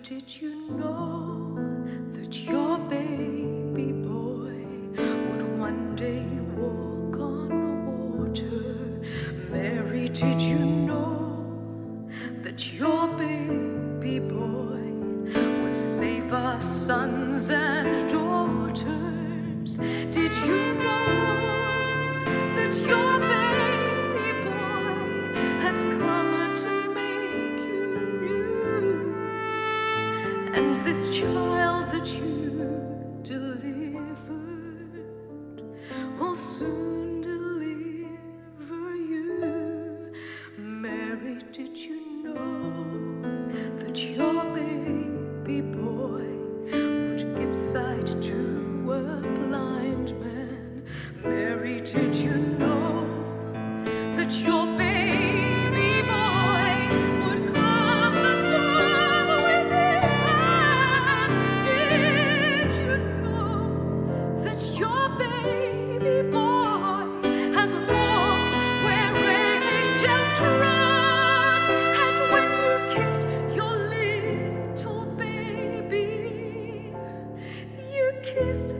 But did you know that your baby boy would one day walk on water? Mary, did you know that your baby boy would save our sons and daughters? Did you know that your baby boy has come to and this child that you delivered will soon deliver you. Mary, did you know that your baby boy would give sight to a blind man? Mary, did you know that your baby boy would come? Kissed